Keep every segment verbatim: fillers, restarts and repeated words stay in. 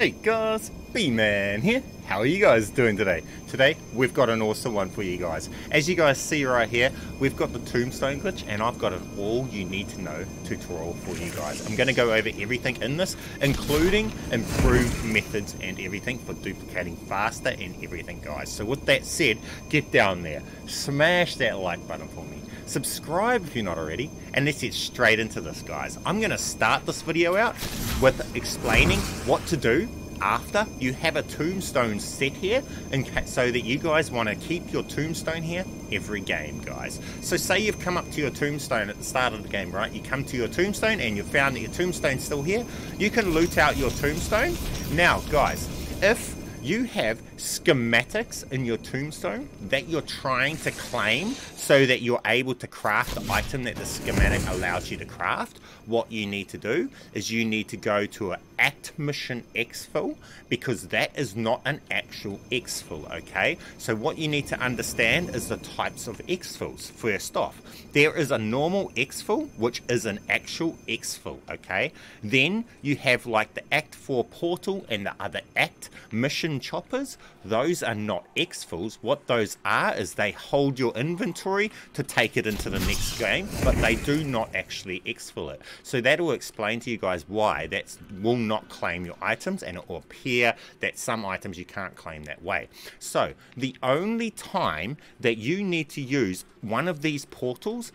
Hey guys, B-man here. How are you guys doing today? Today we've got an awesome one for you guys. As you guys see right here, we've got the tombstone glitch and I've got an all you need to know tutorial for you guys. I'm going to go over everything in this, including improved methods and everything for duplicating faster and everything, guys. So with that said, get down there, smash that like button for me, subscribe if you're not already, and let's get straight into this, guys. I'm going to start this video out with explaining what to do after you have a tombstone set here, and so that you guys want to keep your tombstone here every game, guys. So say you've come up to your tombstone at the start of the game, right? You come to your tombstone and you've found that your tombstone's still here. You can loot out your tombstone. Now, guys, if you have schematics in your tombstone that you're trying to claim so that you're able to craft the item that the schematic allows you to craft, what you need to do is you need to go to an act mission exfil, because that is not an actual exfil, okay? So what you need to understand is the types of exfils. First off, there is a normal exfil, which is an actual exfil, okay? Then you have like the act four portal and the other act mission choppers. Those are not exfils. What those are is they hold your inventory to take it into the next game, but they do not actually exfil it. So that will explain to you guys why that will not claim your items, and it will appear that some items you can't claim that way. So the only time that you need to use one of these portals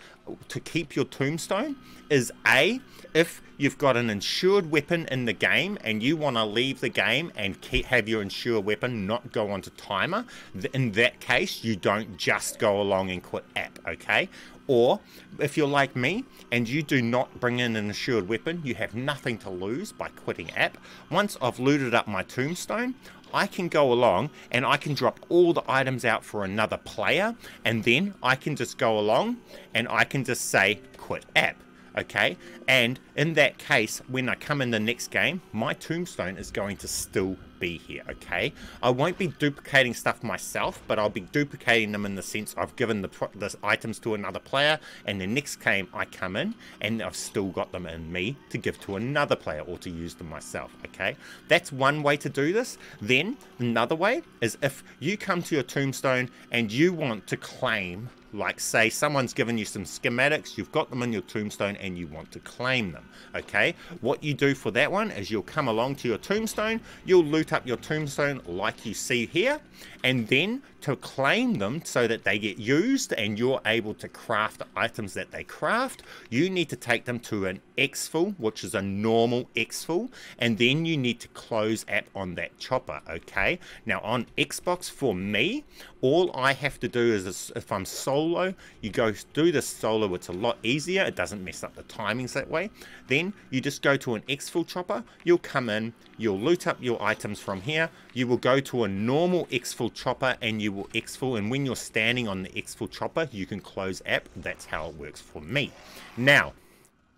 to keep your tombstone is A, if you've got an insured weapon in the game and you want to leave the game and keep, have your insured weapon not go onto timer. In that case, you don't just go along and quit app, okay? Or if you're like me and you do not bring in an assured weapon, you have nothing to lose by quitting app. Once I've looted up my tombstone, I can go along and I can drop all the items out for another player, and then I can just go along and I can just say quit app. Okay, and in that case, when I come in the next game, my tombstone is going to still be here, okay? I won't be duplicating stuff myself, but I'll be duplicating them in the sense I've given the, the items to another player, and the next game I come in and I've still got them in me to give to another player or to use them myself, okay? That's one way to do this. Then another way is if you come to your tombstone and you want to claim, like say someone's given you some schematics, you've got them in your tombstone and you want to claim them, okay? What you do for that one is you'll come along to your tombstone, you'll loot up your tombstone like you see here, and then to claim them so that they get used and you're able to craft the items that they craft, you need to take them to an exfil, which is a normal exfil, and then you need to close app on that chopper, okay? Now on Xbox for me, all I have to do is if I'm solo, you go do this solo, it's a lot easier, it doesn't mess up the timings that way. Then you just go to an exfil chopper, you'll come in, you'll loot up your items from here, you will go to a normal exfil chopper and you will exfil, and when you're standing on the exfil chopper you can close app. That's how it works for me. Now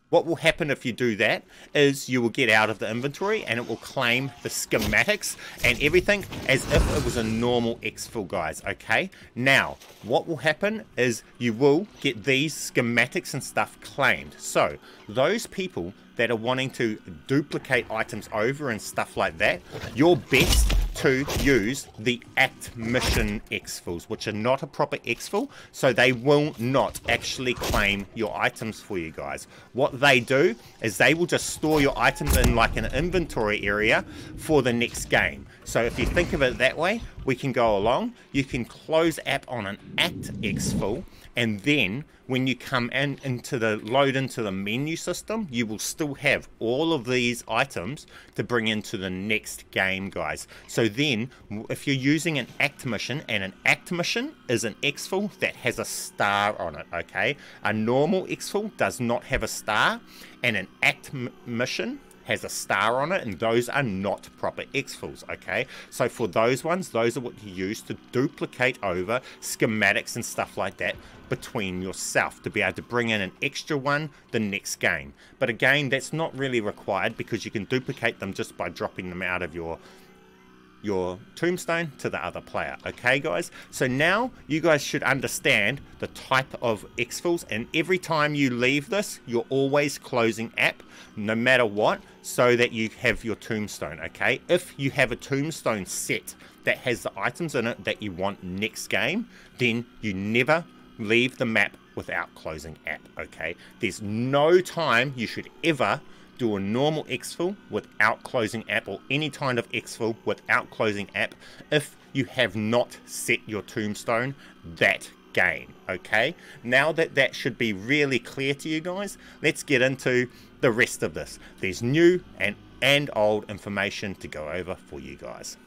what will happen if you do that is you will get out of the inventory and it will claim the schematics and everything as if it was a normal exfil, guys, okay? Now, what will happen is you will get these schematics and stuff claimed. So, those people that are wanting to duplicate items over and stuff like that, your best to use the act mission exfils, which are not a proper exfil, so they will not actually claim your items for you guys. What they do is they will just store your items in like an inventory area for the next game. So if you think of it that way, we can go along, you can close app on an act exfil, and then when you come in into the load into the menu system, you will still have all of these items to bring into the next game, guys. So then if you're using an act mission, and an act mission is an exfil that has a star on it, okay? A normal exfil does not have a star, and an act mission has a star on it, and those are not proper exfils, okay? So for those ones, those are what you use to duplicate over schematics and stuff like that between yourself to be able to bring in an extra one the next game. But again, that's not really required because you can duplicate them just by dropping them out of your your tombstone to the other player, okay guys? So now you guys should understand the type of exfils, and every time you leave this, you're always closing app no matter what, so that you have your tombstone, okay? If you have a tombstone set that has the items in it that you want next game, then you never leave the map without closing app, okay? There's no time you should ever do a normal exfil without closing app, or any kind of exfil without closing app, if you have not set your tombstone that game, okay? Now that that should be really clear to you guys, let's get into the rest of this. There's new and and old information to go over for you guys.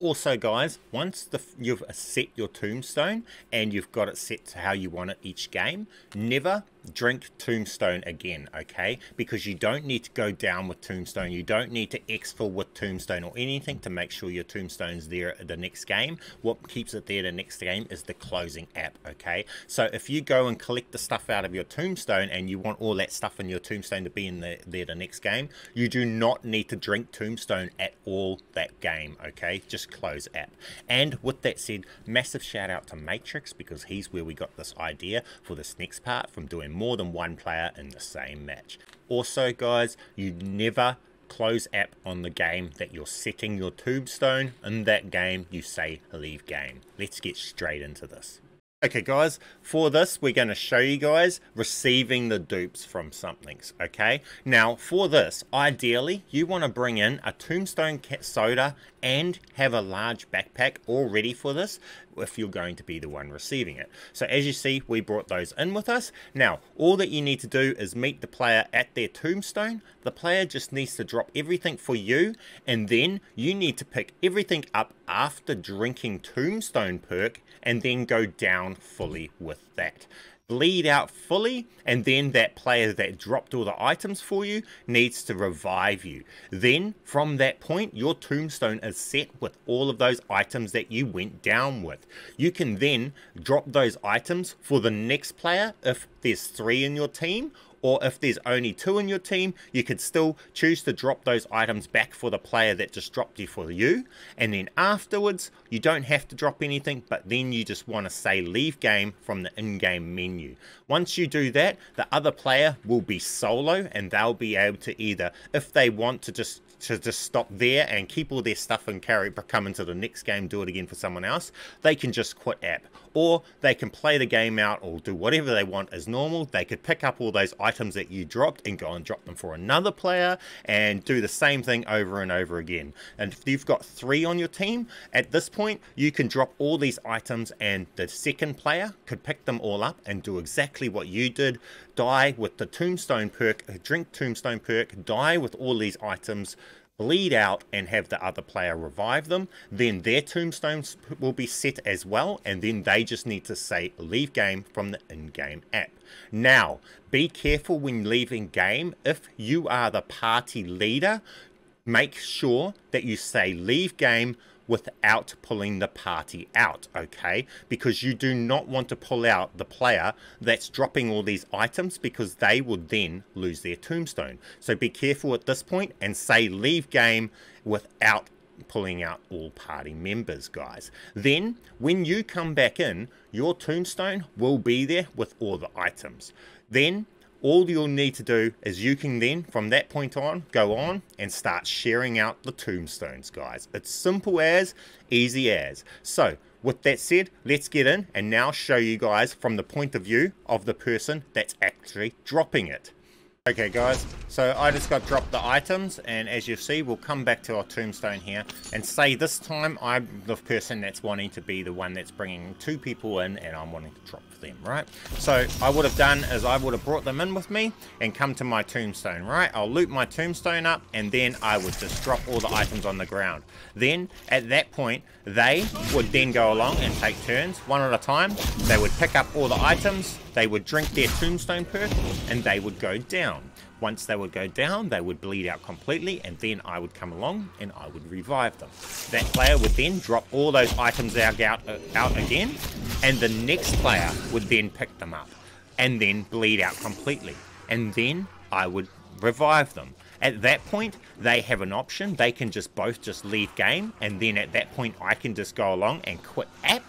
Also guys, once the, you've set your tombstone and you've got it set to how you want it each game, never drink tombstone again, okay? Because you don't need to go down with tombstone, you don't need to exfil with tombstone or anything to make sure your tombstone's there at the next game. What keeps it there the next game is the closing app, okay? So if you go and collect the stuff out of your tombstone and you want all that stuff in your tombstone to be in the, there the next game, you do not need to drink tombstone at all that game, okay? Just close app. And with that said, massive shout out to Matrix, because he's where we got this idea for this next part from doing more than one player in the same match. Also guys, you never close app on the game that you're setting your tombstone in. That game you say leave game. Let's get straight into this. Okay guys, for this we're going to show you guys receiving the dupes from somethings, okay? Now for this, ideally you want to bring in a tombstone soda and have a large backpack all ready for this if you're going to be the one receiving it. So as you see, we brought those in with us. Now all that you need to do is meet the player at their tombstone. The player just needs to drop everything for you, and then you need to pick everything up after drinking tombstone perk and then go down fully with that. Bleed out fully, and then that player that dropped all the items for you needs to revive you. Then from that point your tombstone is set with all of those items that you went down with. You can then drop those items for the next player if there's three in your team, or if there's only two in your team, you could still choose to drop those items back for the player that just dropped you for you. And then afterwards, you don't have to drop anything, but then you just want to say leave game from the in-game menu. Once you do that, the other player will be solo, and they'll be able to either, if they want to just to just stop there and keep all their stuff and carry come into the next game, do it again for someone else, they can just quit app, or they can play the game out or do whatever they want as normal. They could pick up all those items that you dropped and go and drop them for another player and do the same thing over and over again. And if you've got three on your team at this point, you can drop all these items and the second player could pick them all up and do exactly what you did. Die with the tombstone perk, drink tombstone perk, die with all these items, bleed out, and have the other player revive them. Then their tombstones will be set as well, and then they just need to say leave game from the in-game app. Now be careful when leaving game. If you are the party leader, make sure that you say leave game without pulling the party out, okay? Because you do not want to pull out the player that's dropping all these items, because they will then lose their tombstone. So be careful at this point and say leave game without pulling out all party members, guys. Then when you come back in, your tombstone will be there with all the items. Then all you'll need to do is you can then, from that point on, go on and start sharing out the tombstones, guys. It's simple as, easy as. So, with that said, let's get in and now show you guys from the point of view of the person that's actually dropping it. Okay guys, so I just got dropped the items, and as you see, we'll come back to our tombstone here and say this time I'm the person that's wanting to be the one that's bringing two people in, and I'm wanting to drop for them, right? So I would have done is I would have brought them in with me and come to my tombstone, right? I'll loot my tombstone up, and then I would just drop all the items on the ground. Then at that point they would then go along and take turns one at a time. They would pick up all the items, they would drink their tombstone perk, and they would go down. Once they would go down, they would bleed out completely, and then I would come along and I would revive them. That player would then drop all those items out, out, out again, and the next player would then pick them up and then bleed out completely, and then I would revive them. At that point they have an option, they can just both just leave game, and then at that point I can just go along and quit app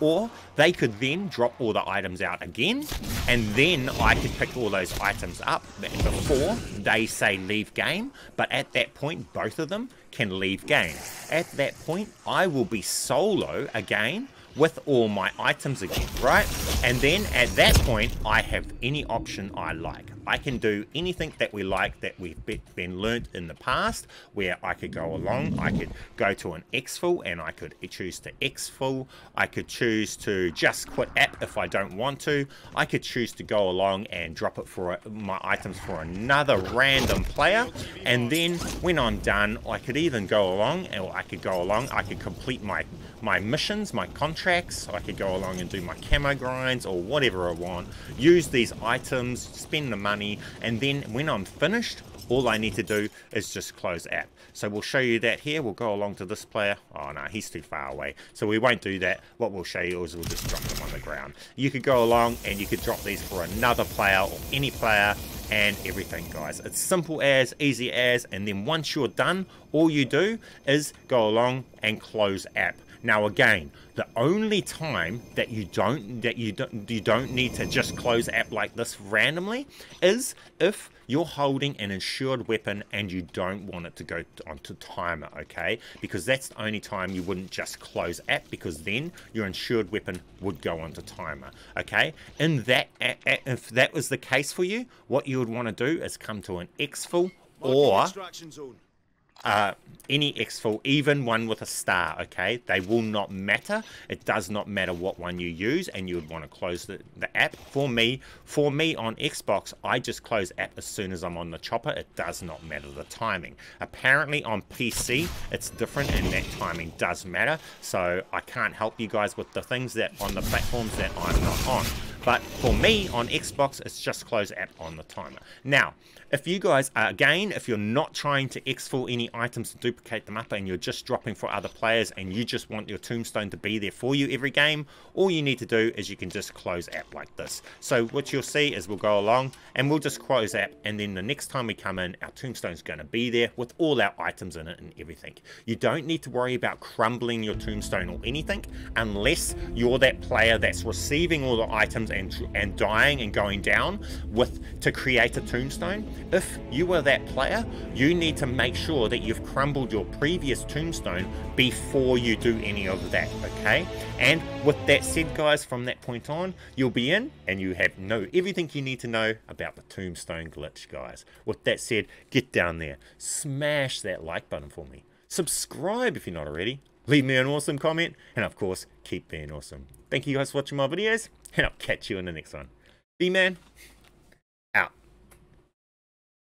Or they could then drop all the items out again, and then I could pick all those items up before they say leave game. But at that point, both of them can leave game. At that point, I will be solo again with all my items again, right? And then at that point, I have any option I like. I can do anything that we like that we've been learnt in the past, where I could go along, I could go to an exfil and I could choose to exfil. I could choose to just quit app if I don't want to. I could choose to go along and drop it for a, my items for another random player. And then when I'm done, I could even go along, or I could go along, I could complete my, my missions, my contracts. So I could go along and do my camo grinds or whatever I want, use these items, spend the money. And then when I'm finished, all I need to do is just close app. So we'll show you that here. We'll go along to this player. Oh no, he's too far away, so we won't do that. What we'll show you is we'll just drop them on the ground. You could go along and you could drop these for another player or any player and everything, guys. It's simple as, easy as. And then once you're done, all you do is go along and close app. Now again, the only time that you don't that you don't you don't need to just close app like this randomly is if you're holding an insured weapon and you don't want it to go onto timer, okay? Because that's the only time you wouldn't just close app, because then your insured weapon would go onto timer, okay? In that, if that was the case for you, what you would want to do is come to an exfil or uh any exfil, even one with a star, okay? They will not matter. It does not matter what one you use, and you would want to close the, the app. For me, for me on Xbox, I just close app as soon as I'm on the chopper. It does not matter the timing. Apparently on P C it's different, and that timing does matter. So I can't help you guys with the things that on the platforms that I'm not on. But for me, on Xbox, it's just close app on the timer. Now, if you guys, are, again, if you're not trying to exfil any items to duplicate them up and you're just dropping for other players and you just want your tombstone to be there for you every game, all you need to do is you can just close app like this. So what you'll see is we'll go along and we'll just close app, and then the next time we come in, our tombstone's going to be there with all our items in it and everything. You don't need to worry about crumbling your tombstone or anything, unless you're that player that's receiving all the items And, and dying and going down with to create a tombstone. If you were that player, you need to make sure that you've crumbled your previous tombstone before you do any of that, okay? And with that said, guys, from that point on, you'll be in and you have know everything you need to know about the tombstone glitch, guys. With that said, get down there, smash that like button for me, subscribe if you're not already, leave me an awesome comment, and of course, keep being awesome. Thank you guys for watching my videos, and I'll catch you in the next one. B-man.